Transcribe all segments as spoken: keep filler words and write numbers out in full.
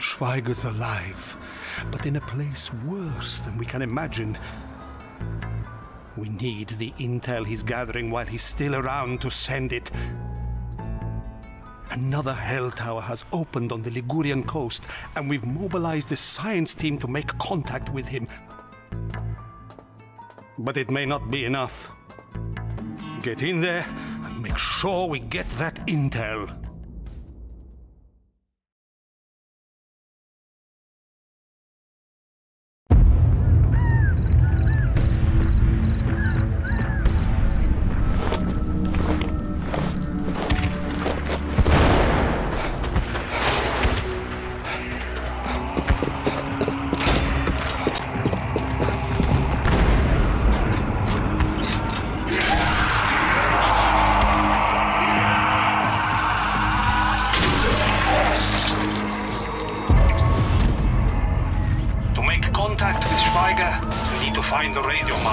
Schweiger's alive, but in a place worse than we can imagine. We need the intel he's gathering while he's still around to send it. Another hell tower has opened on the Ligurian coast, and we've mobilized the science team to make contact with him. But it may not be enough. Get in there and make sure we get that intel.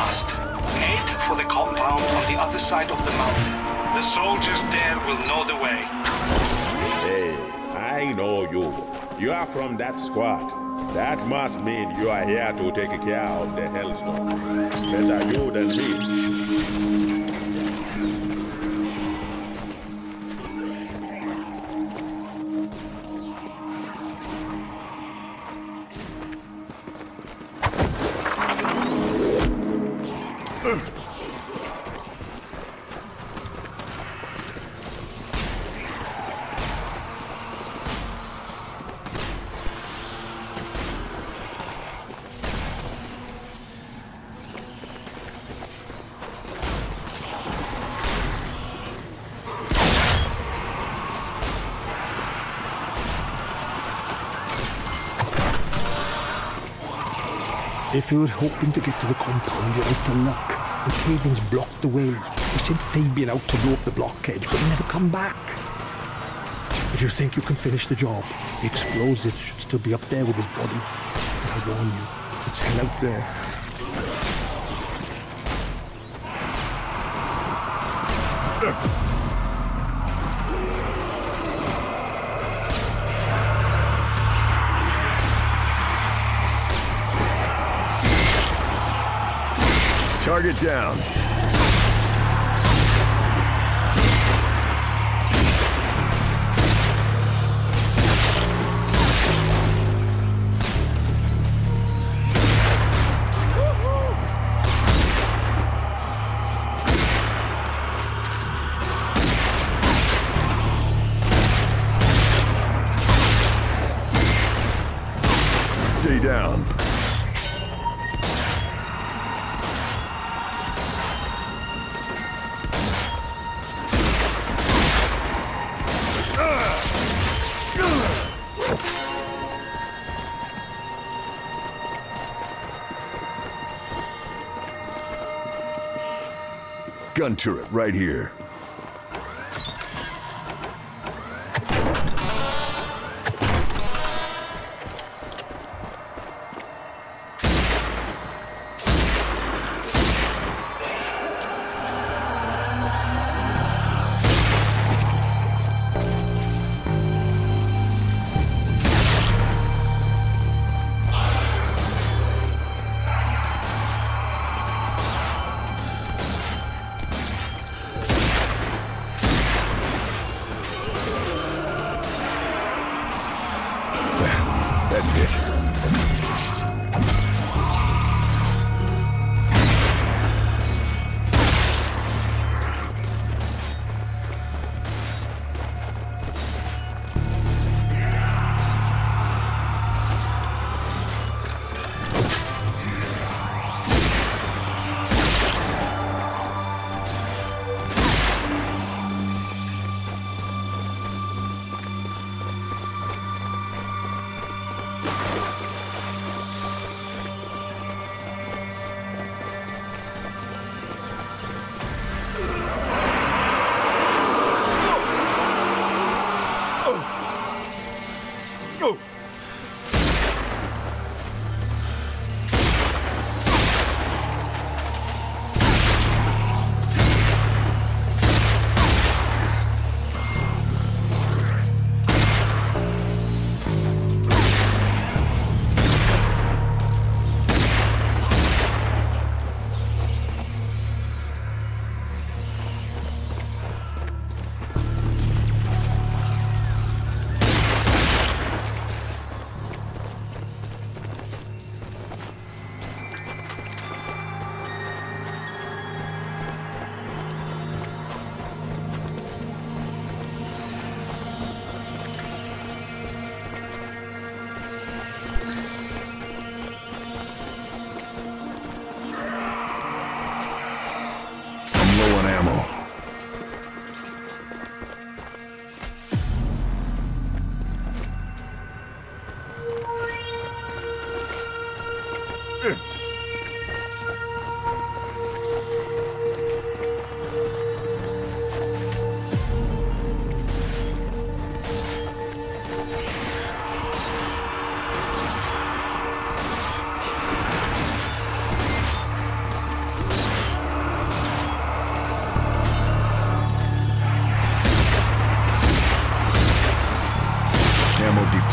To take care of the hellstorm. Better you than me. If you were hoping to get to the compound, you're out of luck. The cave-ins blocked the way. We sent Fabian out to rope the blockage, but he never come back. If you think you can finish the job, the explosives should still be up there with his body. But I warn you, it's hell out there. Target down. Stay down. Gun turret right here.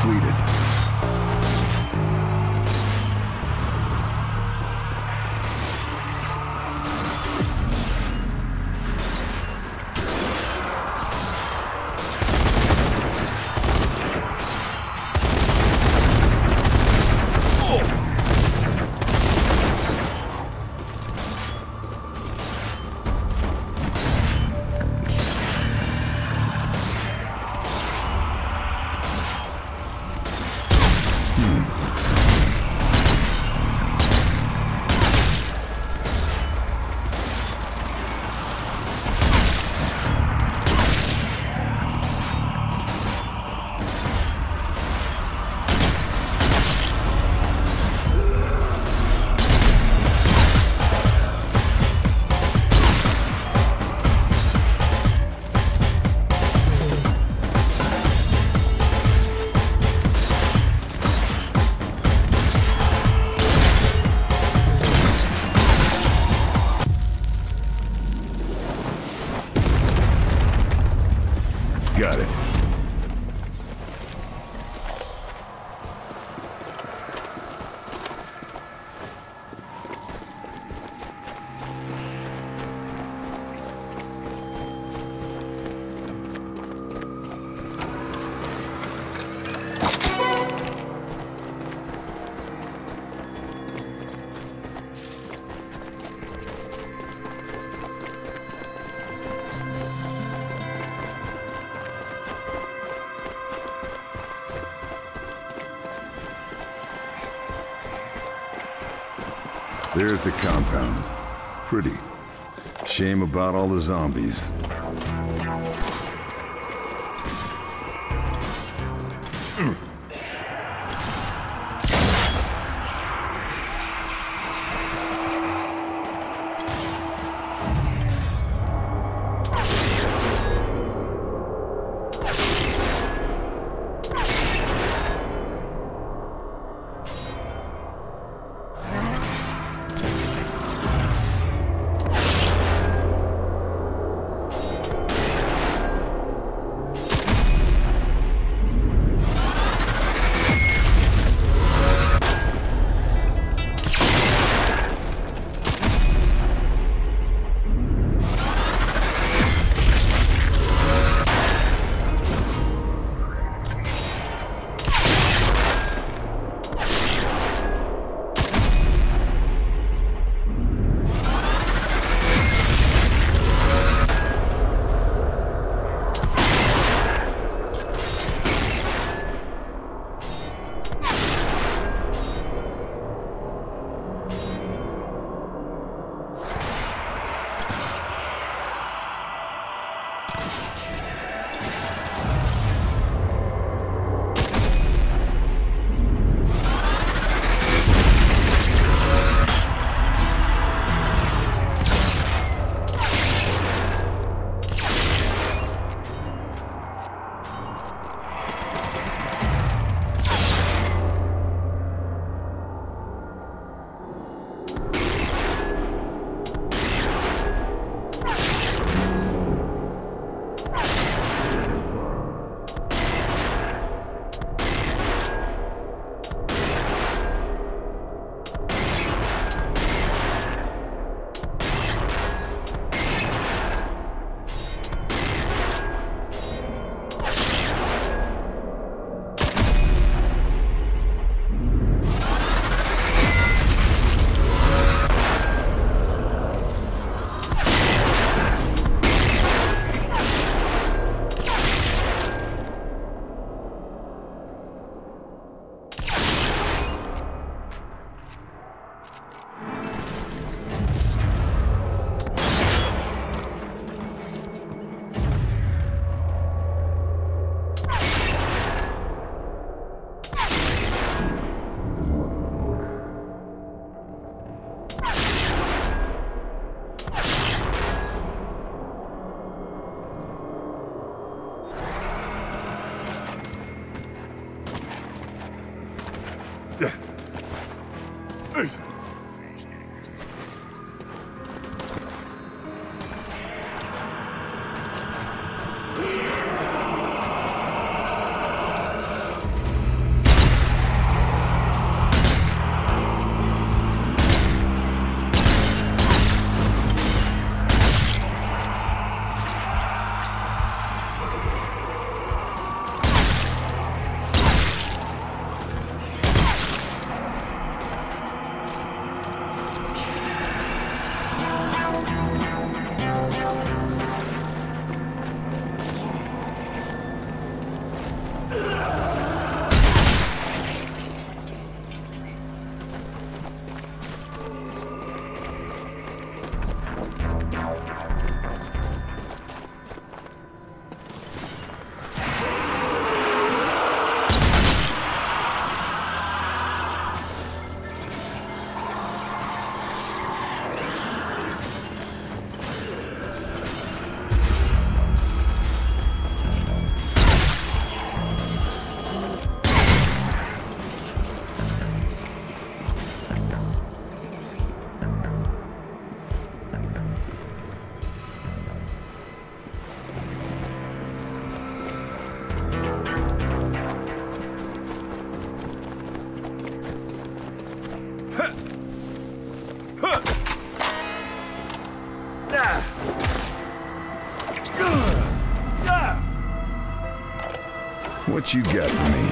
completed. There's the compound. Pretty. Shame about all the zombies. What you got for me?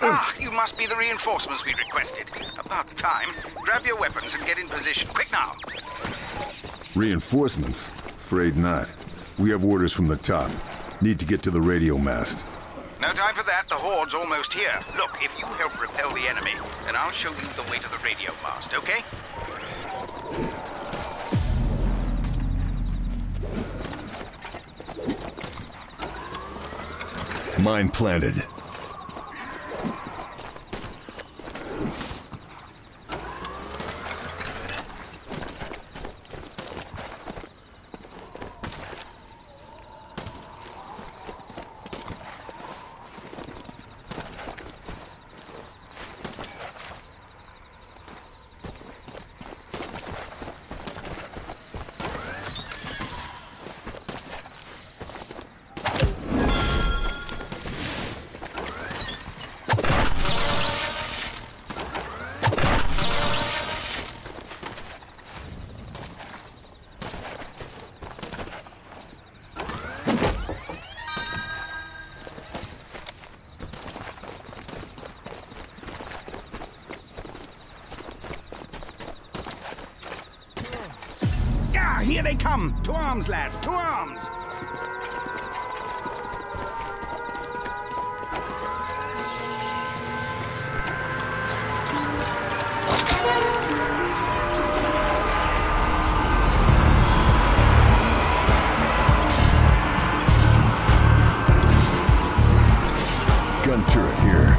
Ah, you must be the reinforcements we requested. About time. Grab your weapons and get in position. Quick now. Reinforcements? Afraid not. We have orders from the top. Need to get to the radio mast. No time for that. The horde's almost here. Look, if you help repel the enemy, then I'll show you the way to the radio mast, okay? Mine planted. Here they come! To arms, lads! To arms! Gun turret here.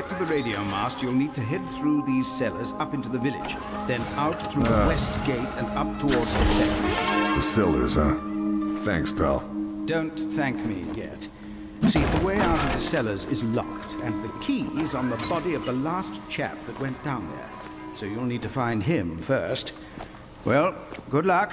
get to the radio mast, you'll need to head through these cellars up into the village, then out through uh, the west gate and up towards the left. The cellars, huh? Thanks, pal. Don't thank me yet. See, the way out of the cellars is locked, and the key is on the body of the last chap that went down there. So you'll need to find him first. Well, good luck.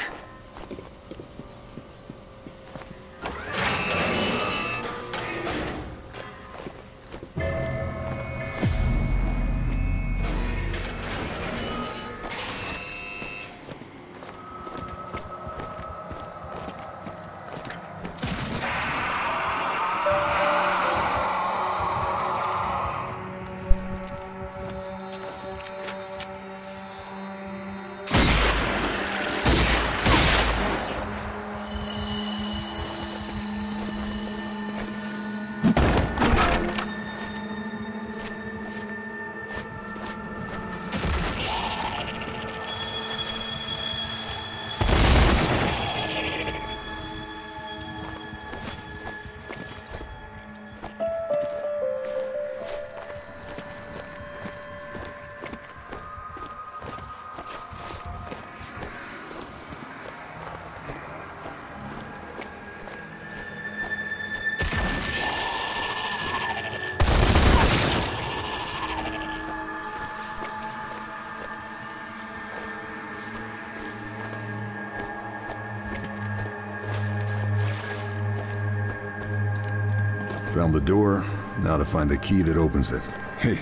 Found the door, now to find the key that opens it. Hey,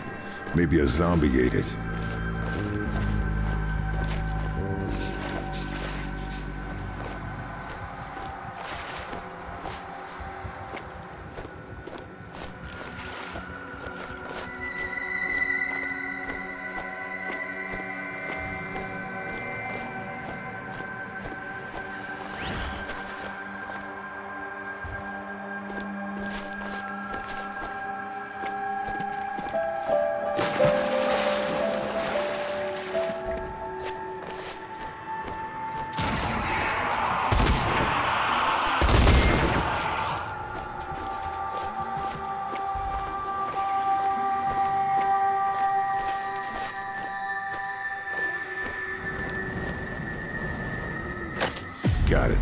maybe a zombie ate it. Got it.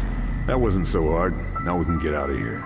That wasn't so hard. Now we can get out of here.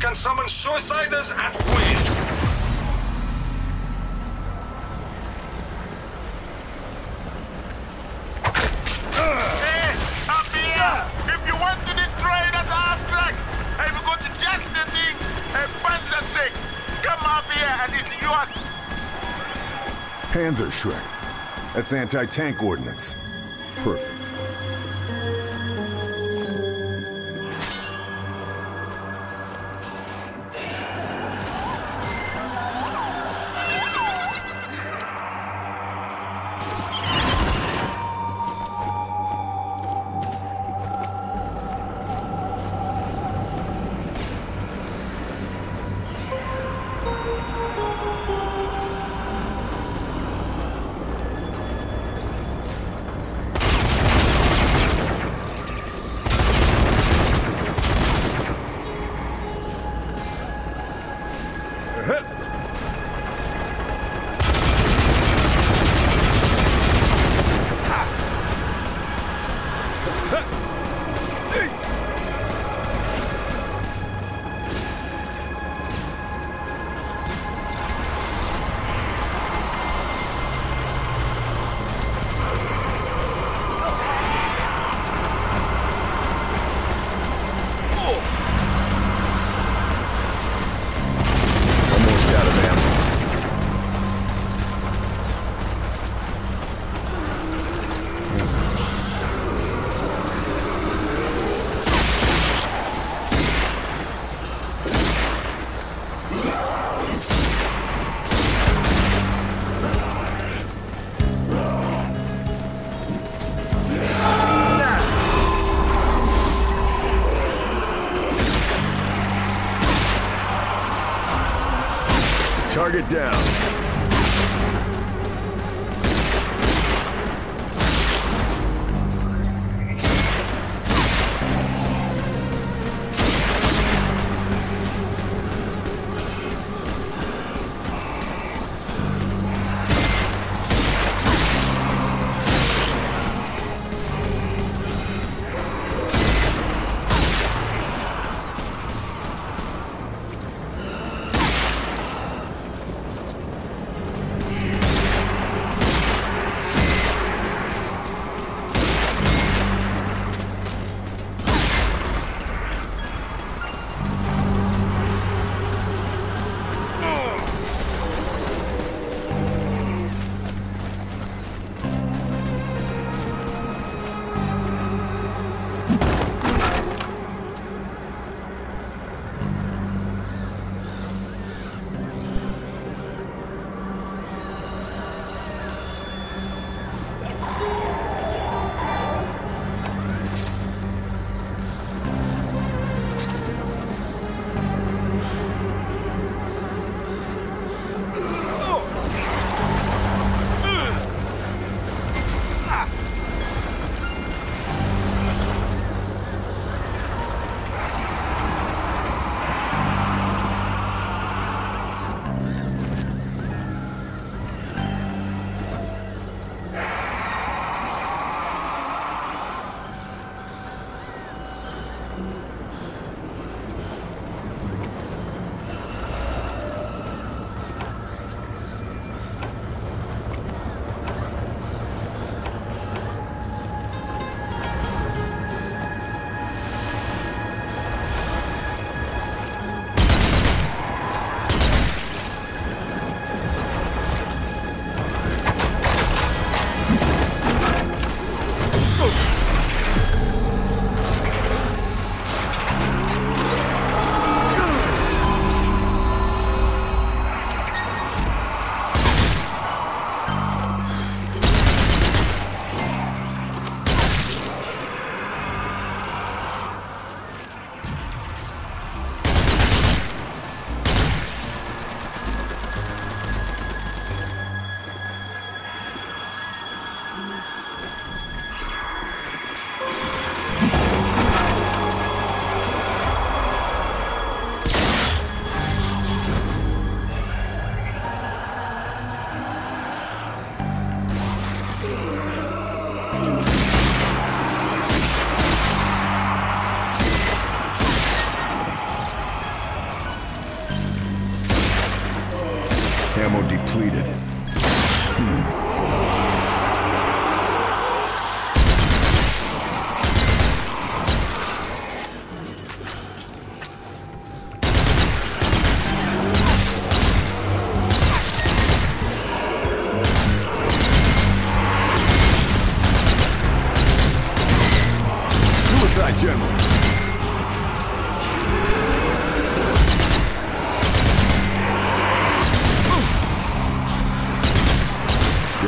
Can summon suiciders at will. Uh. Hey, Fabian! If you want to destroy that Panzerschreck. That's anti-tank ordnance. Perfect. Target down.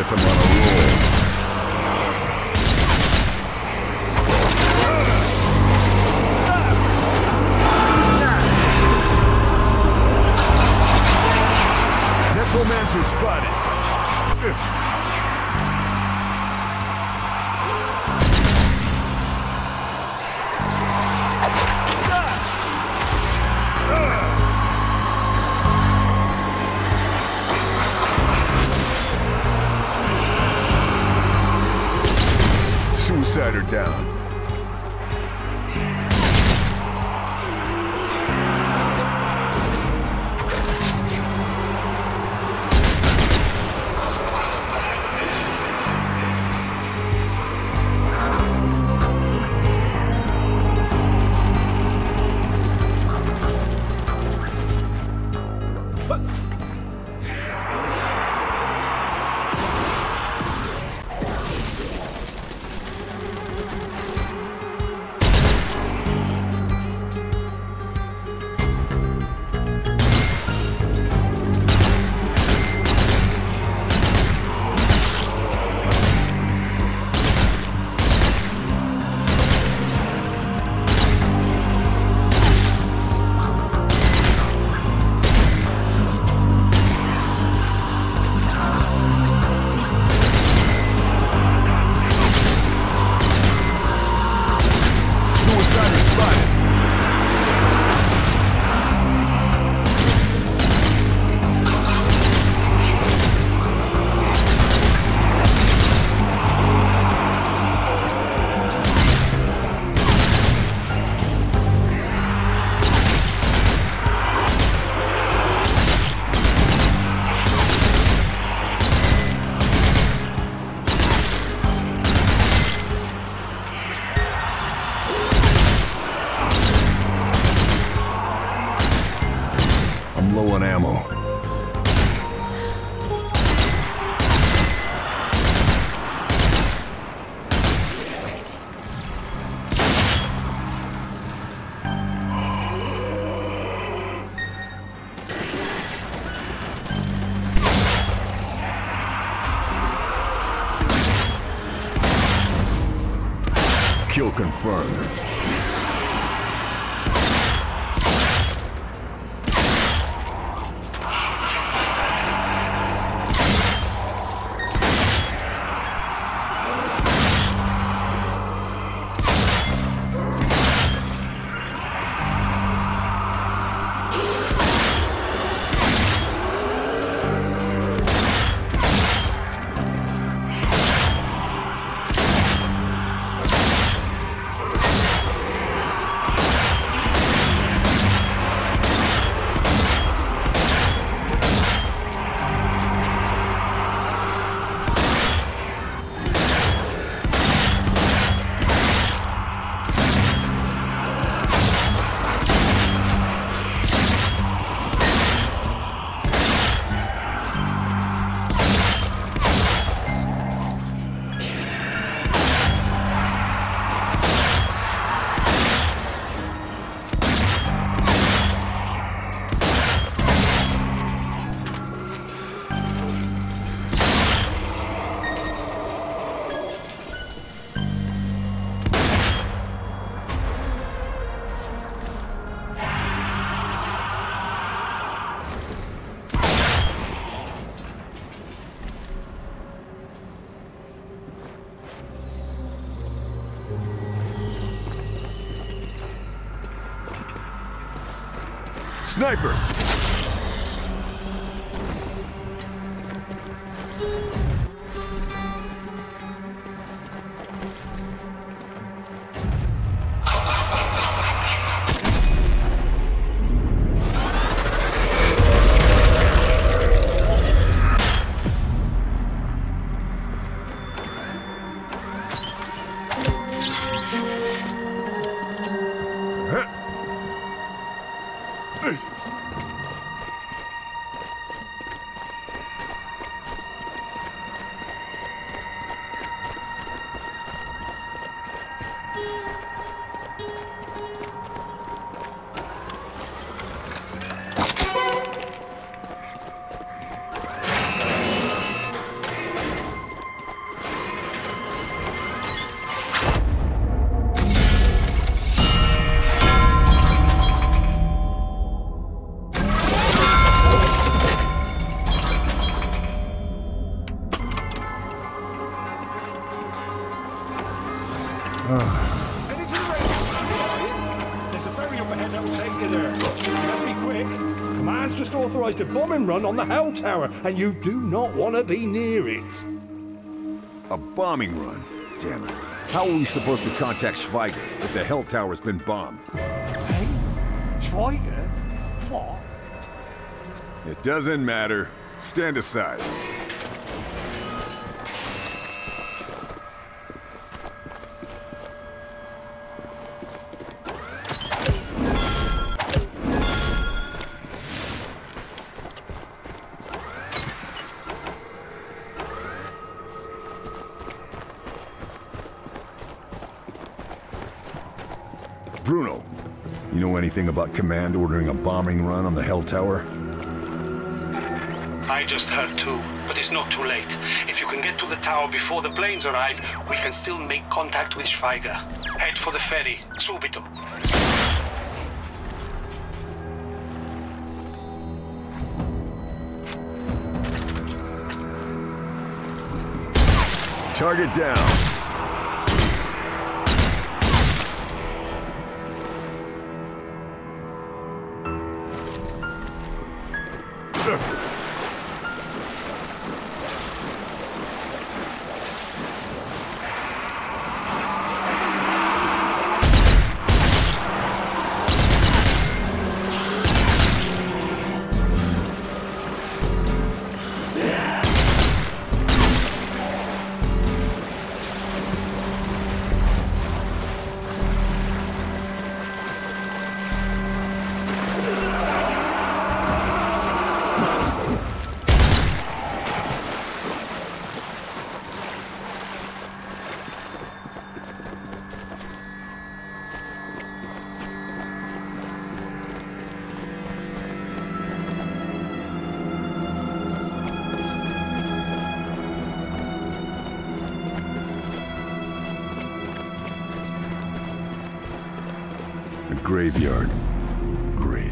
guess I'm on a roll. Suicider down. Kill confirmed. Sniper! Let's be quick. Command's just authorised a bombing run on the Hell Tower, and you do not want to be near it. A bombing run? Damn it. How are we supposed to contact Schweiger if the Hell Tower's been bombed? Hey? Schweiger? What? It doesn't matter. Stand aside. Bruno, you know anything about Command ordering a bombing run on the Hell Tower? I just heard too, but it's not too late. If you can get to the tower before the planes arrive, we can still make contact with Schweiger. Head for the ferry, subito. Target down. Graveyard. Great.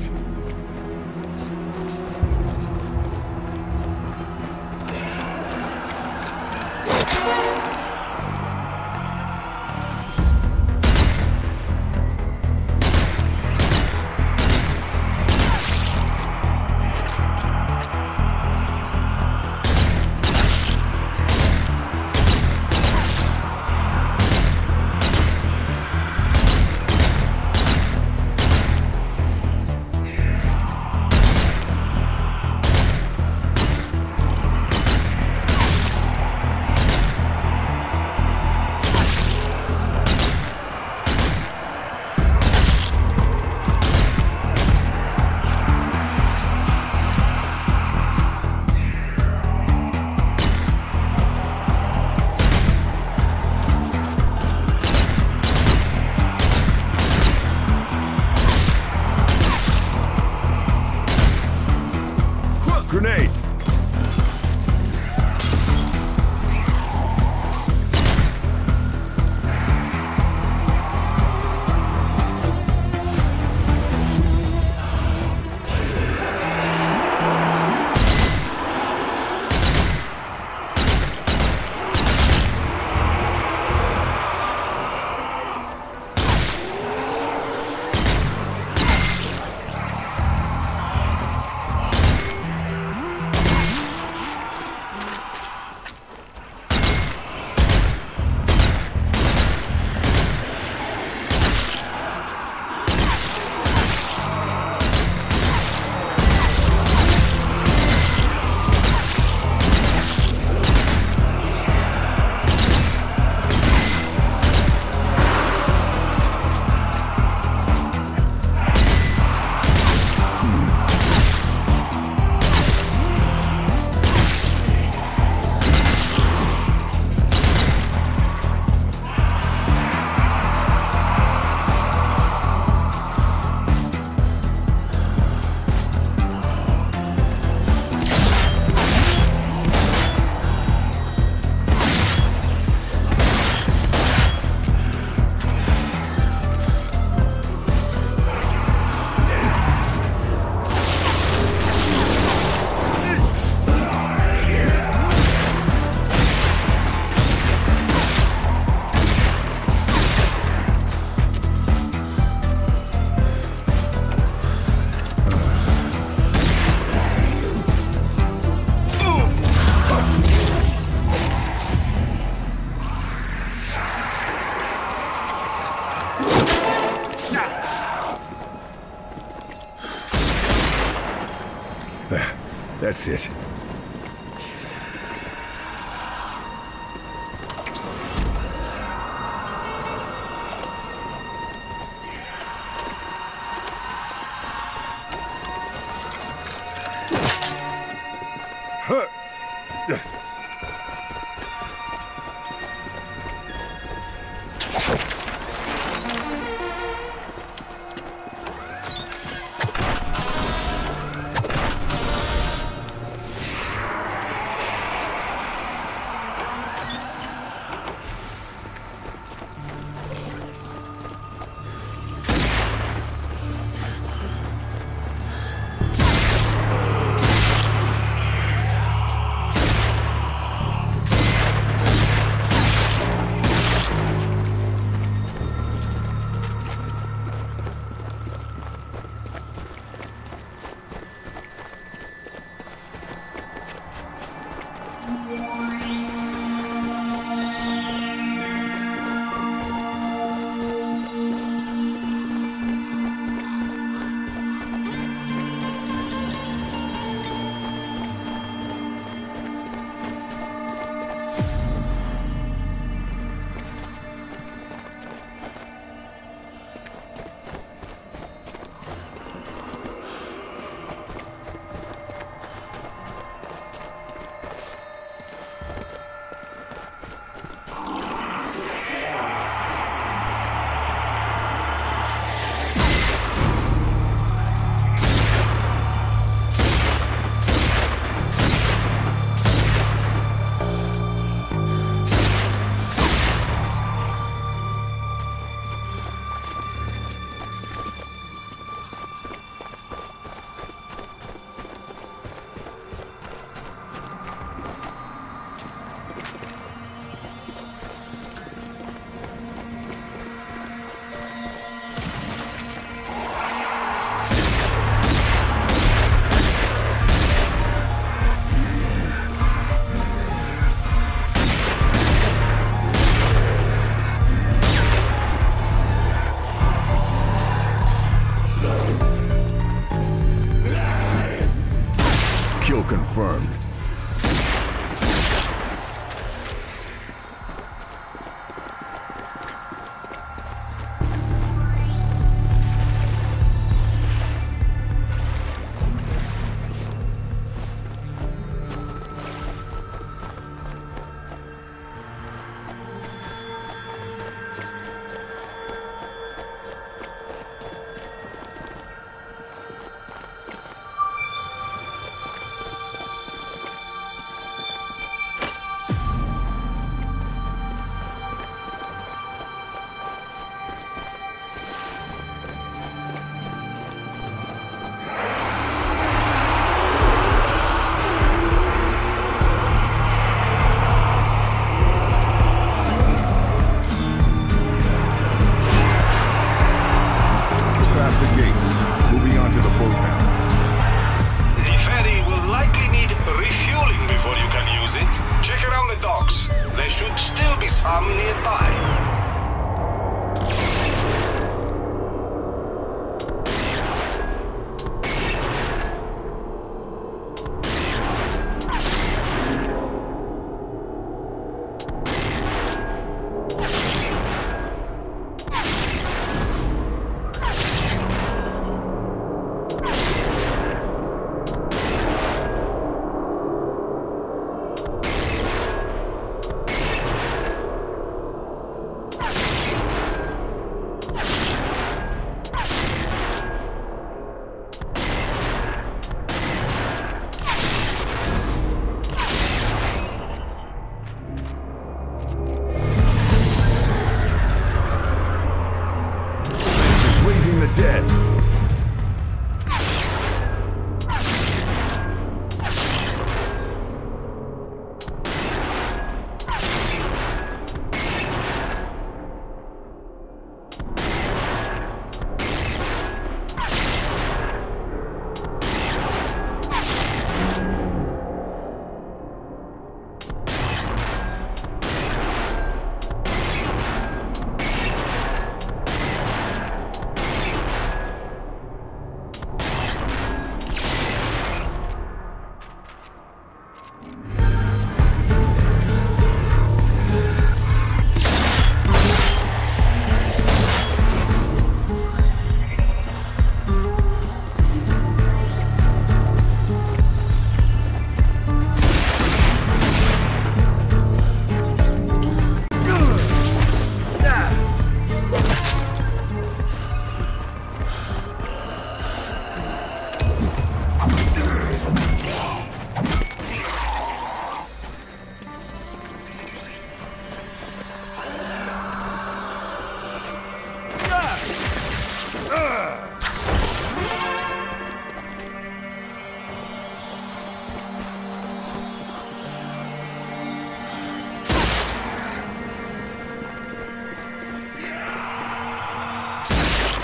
That's it.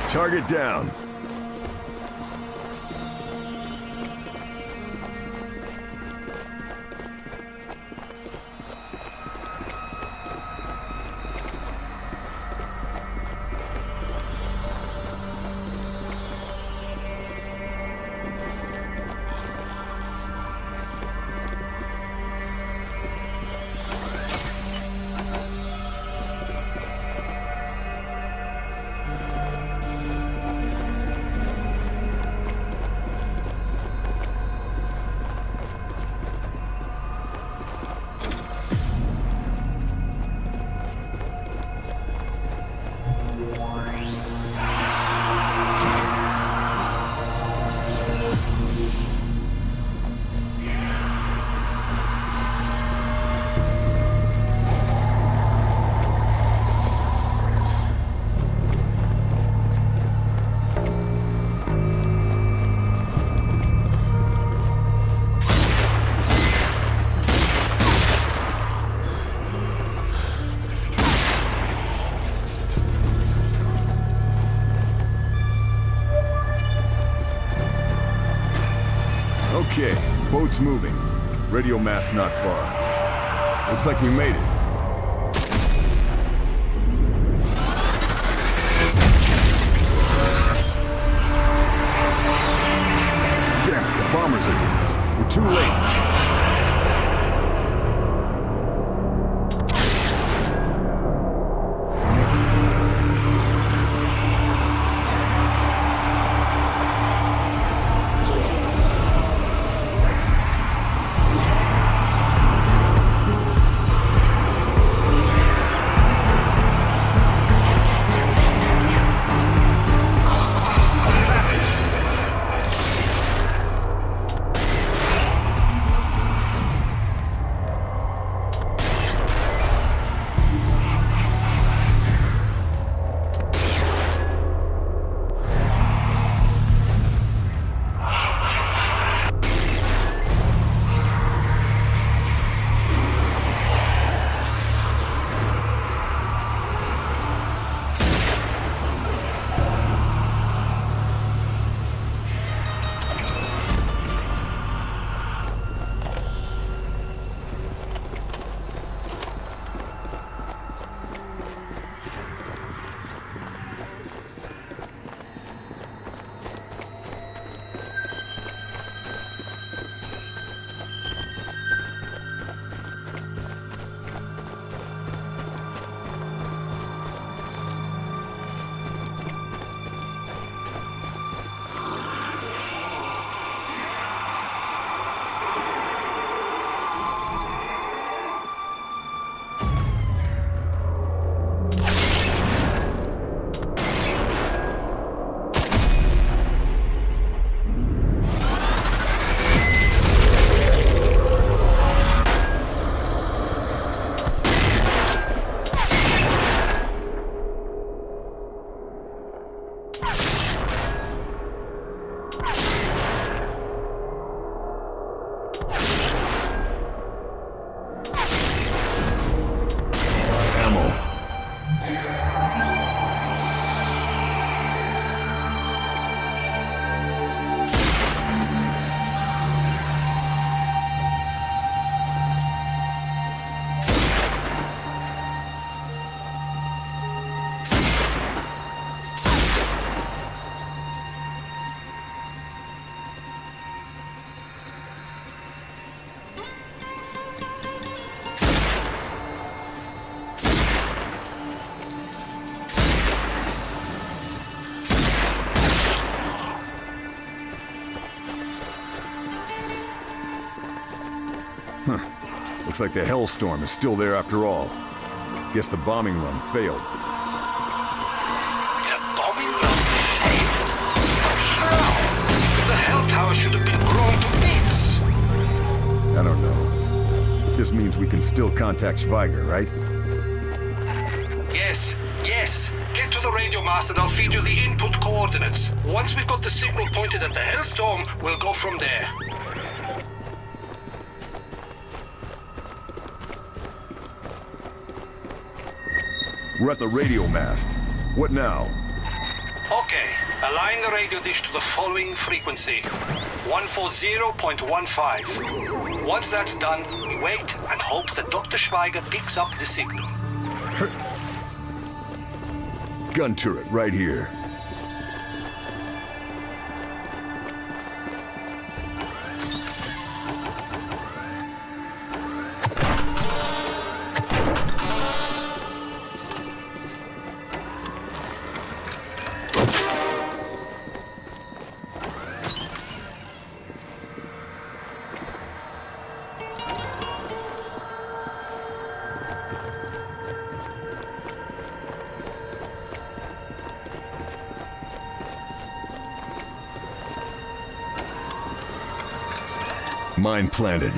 Target down. Okay, boat's moving. Radio mast not far. Looks like we made it. Damn it, the bombers are here. We're too late. Looks like the hellstorm is still there after all. Guess the bombing run failed. The bombing run failed? But how? The hell tower should have been grown to bits. I don't know. This means we can still contact Schweiger, right? Yes, yes. Get to the radio mast and I'll feed you the input coordinates. Once we've got the signal pointed at the hellstorm, we'll go from there. We're at the radio mast. What now? Okay, align the radio dish to the following frequency, one forty point one five. Once that's done, wait and hope that Doctor Schweiger picks up the signal. Gun turret right here. Mine planted.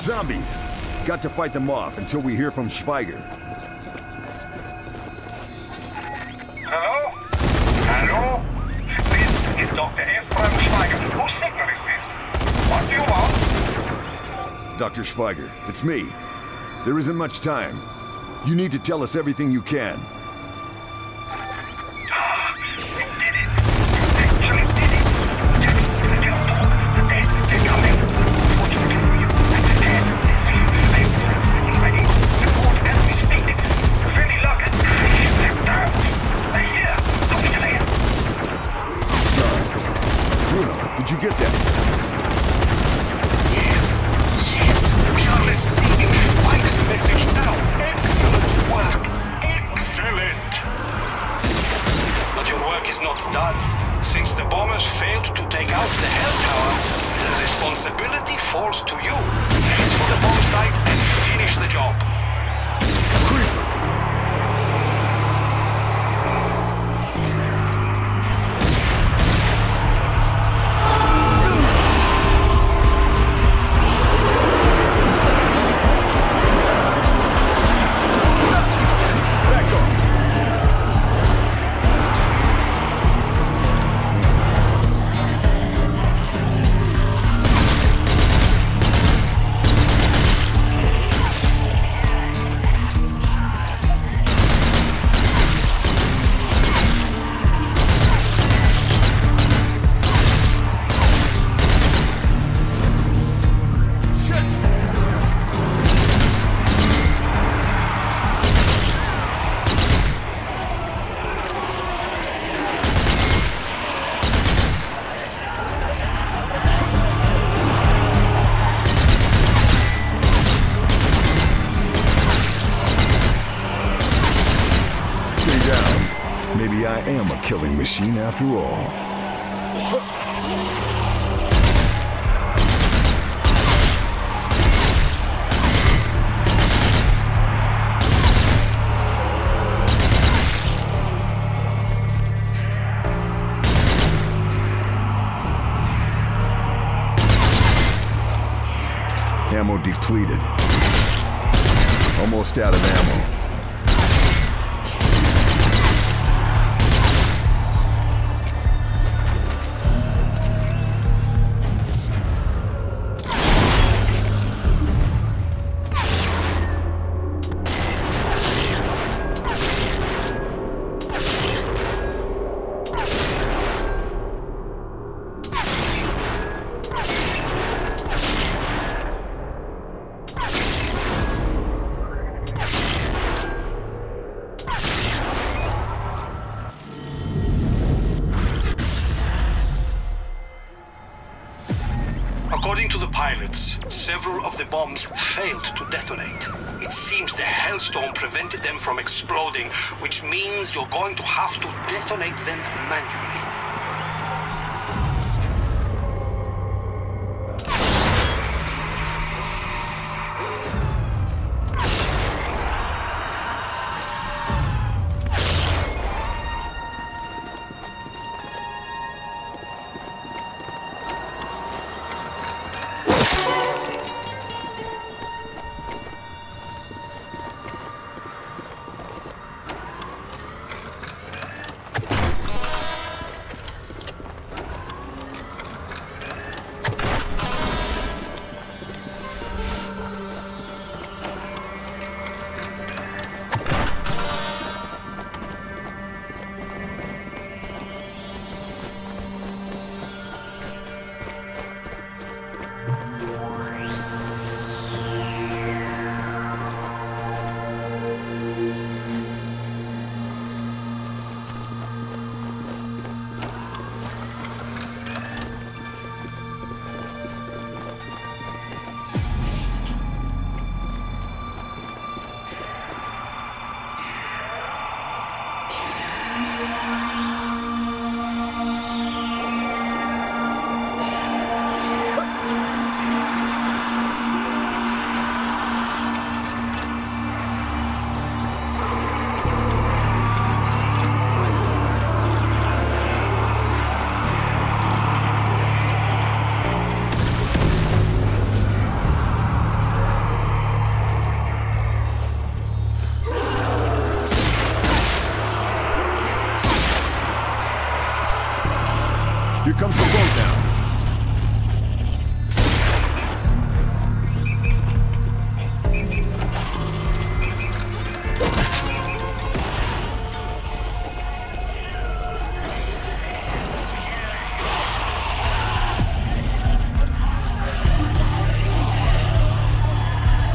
Zombies! Got to fight them off until we hear from Schweiger. Hello? Hello? This is Doctor Ephraim Schweiger. Whose signal is this? What do you want? Doctor Schweiger, it's me. There isn't much time. You need to tell us everything you can. Killing machine after all. Ammo depleted. Almost out of ammo. attempts, several of the bombs failed to detonate. It seems the hailstorm prevented them from exploding, which means you're going to have to detonate them manually.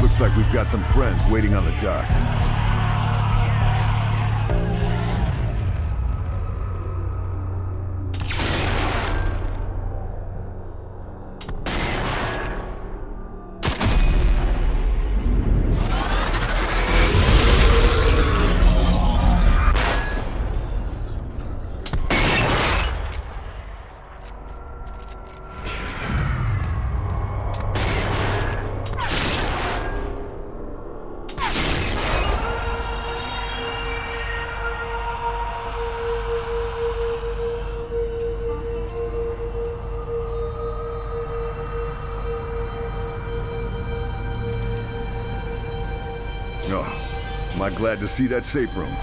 Looks like we've got some friends waiting on the dock. Glad to see that safe room.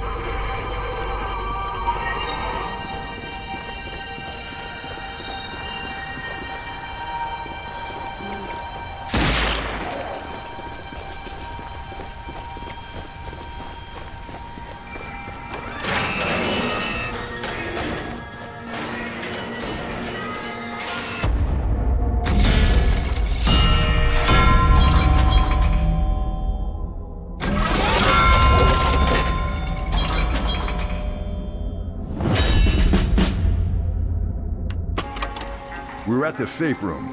We're at the safe room.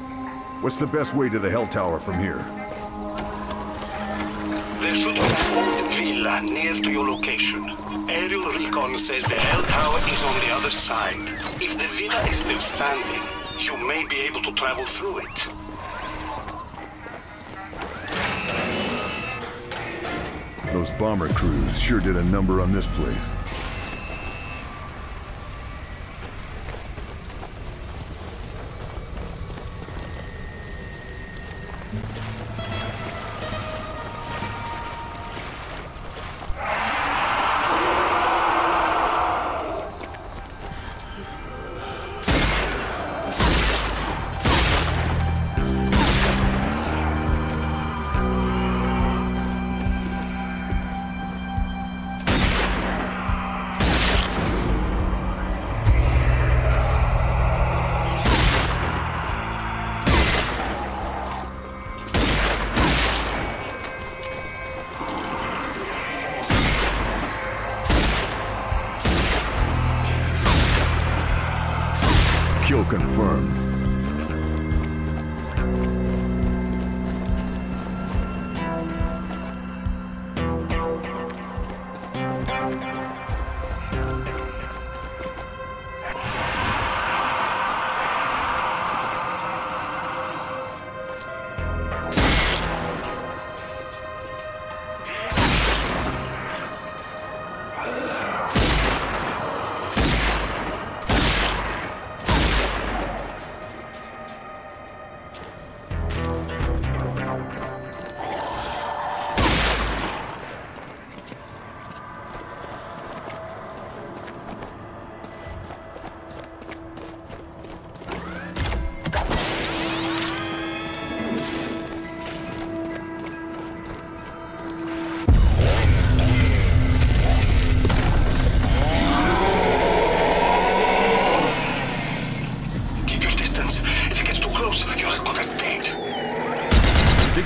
What's the best way to the Hell Tower from here? There should be a fourth villa near to your location. Aerial recon says the Hell Tower is on the other side. If the villa is still standing, you may be able to travel through it. Those bomber crews sure did a number on this place. Confirmed.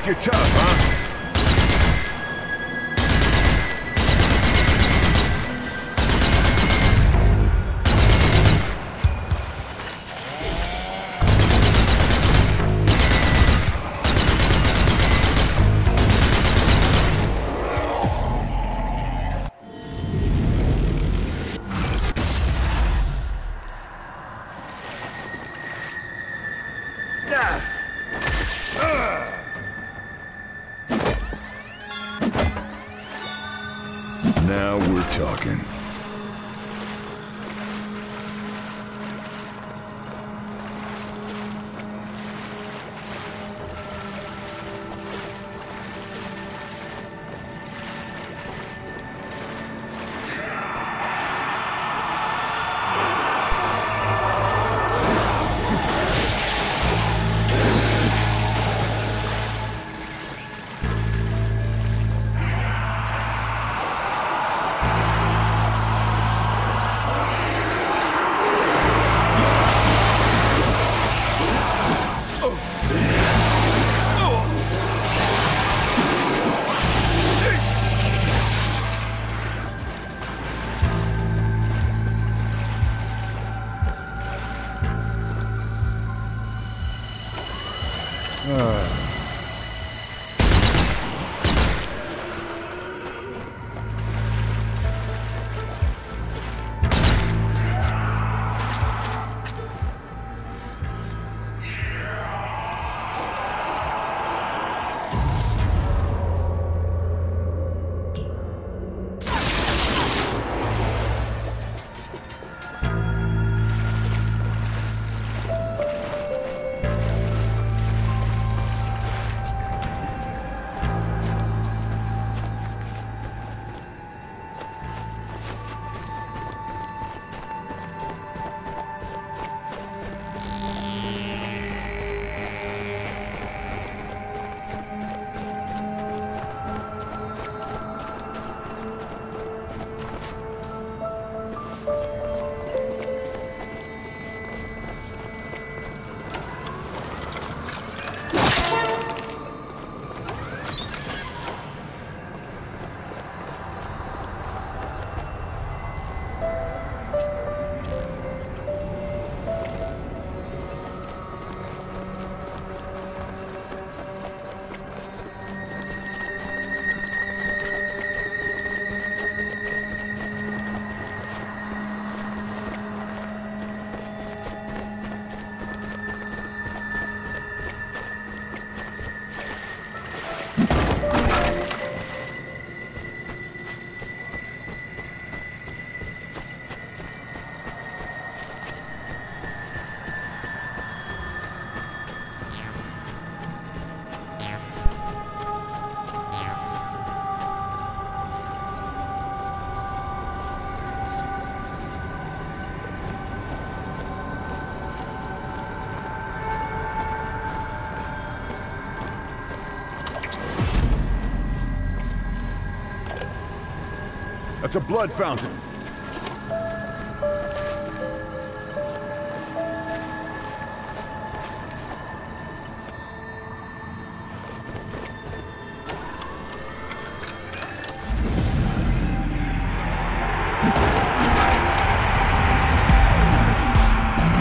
you're tough, huh? Now we're talking. It's a blood fountain.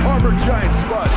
Armored giant spud.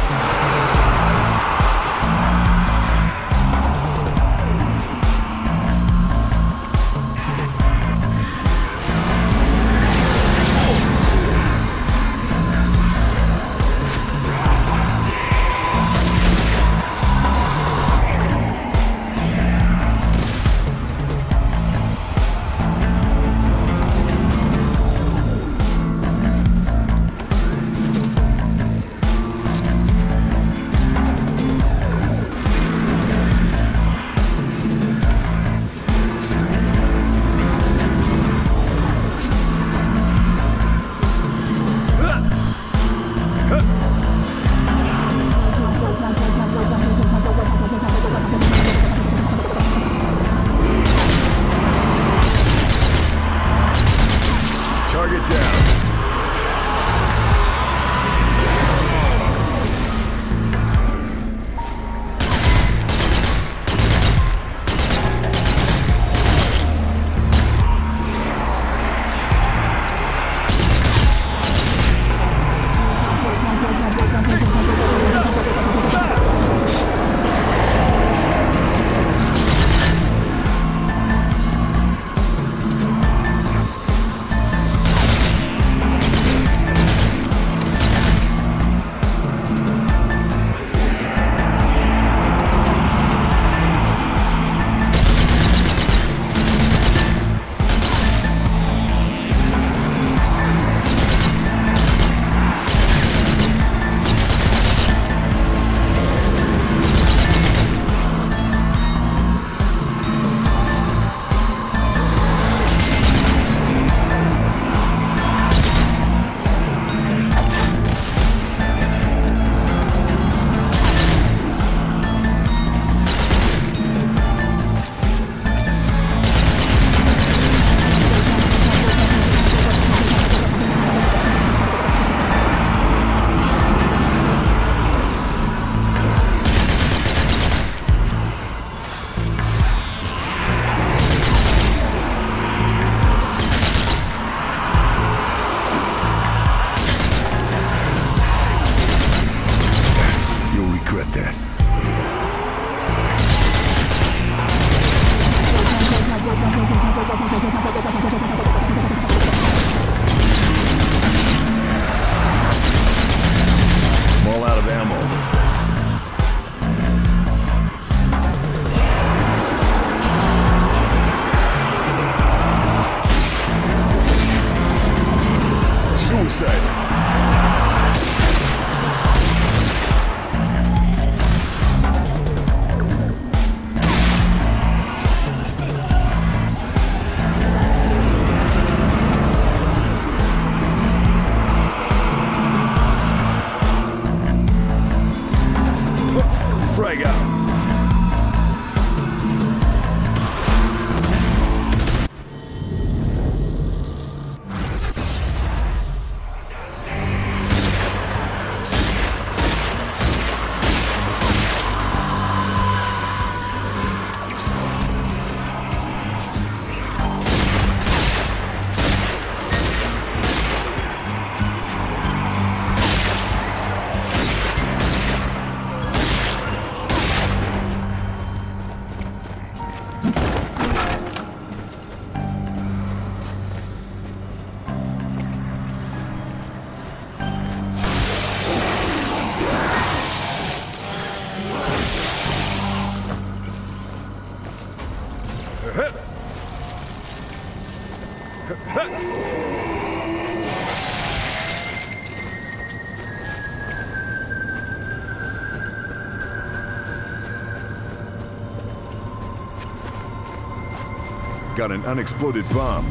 Got an unexploded bomb.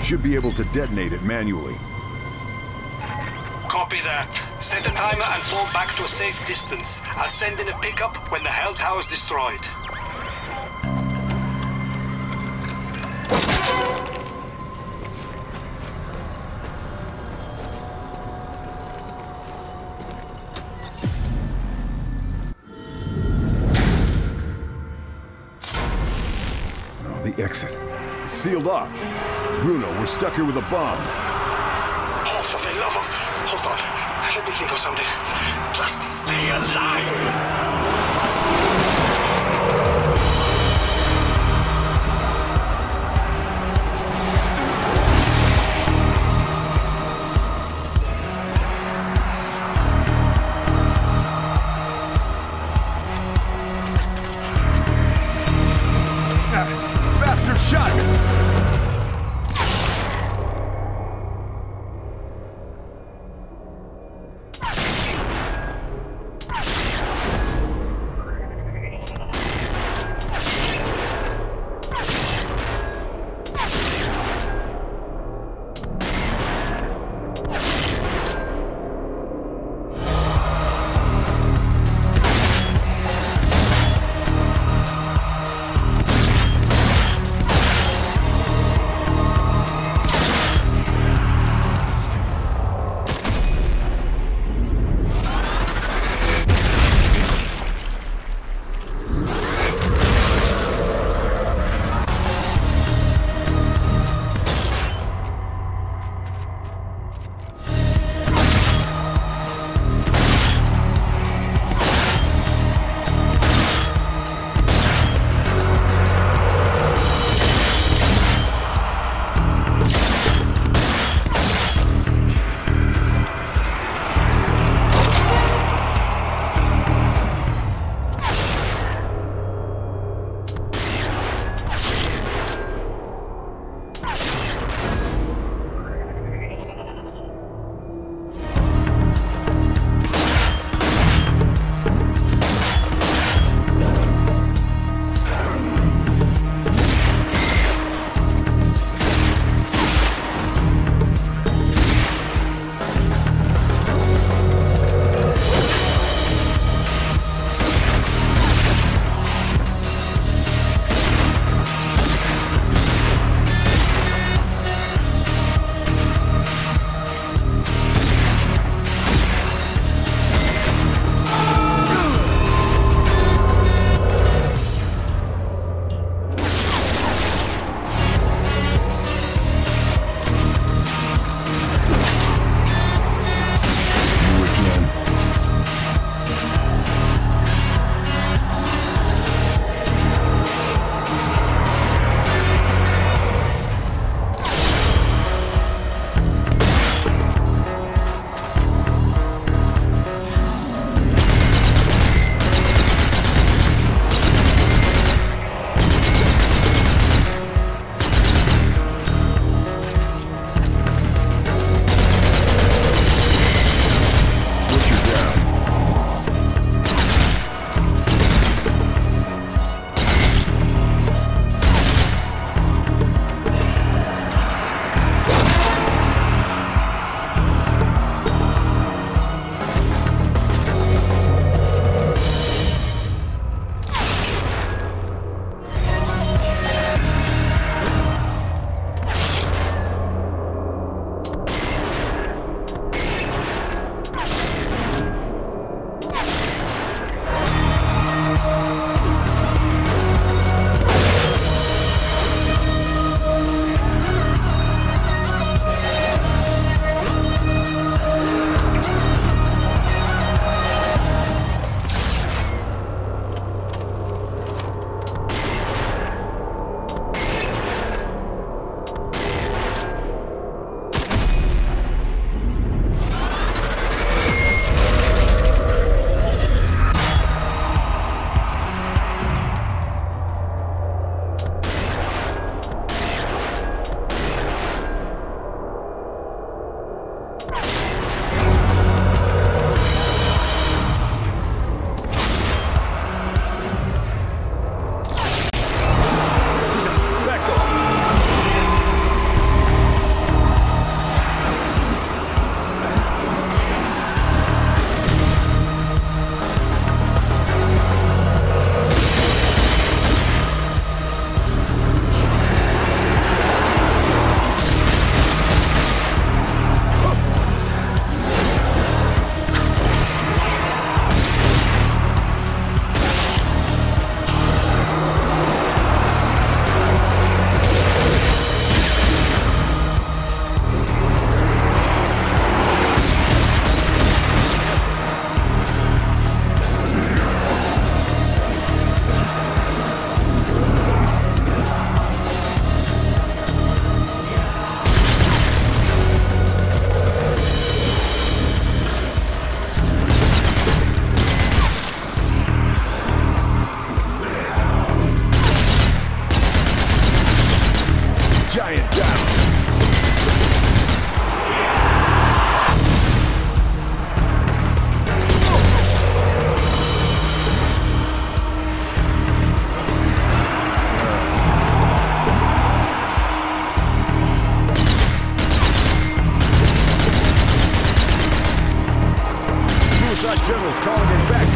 Should be able to detonate it manually. Copy that. Set a timer and fall back to a safe distance. I'll send in a pickup when the hell tower's destroyed. Sealed off. Bruno, we're stuck here with a bomb. Oh, for the love of... Hold on. Let me think of something. Just stay alive! Ah, bastard shotgun! generals calling it back.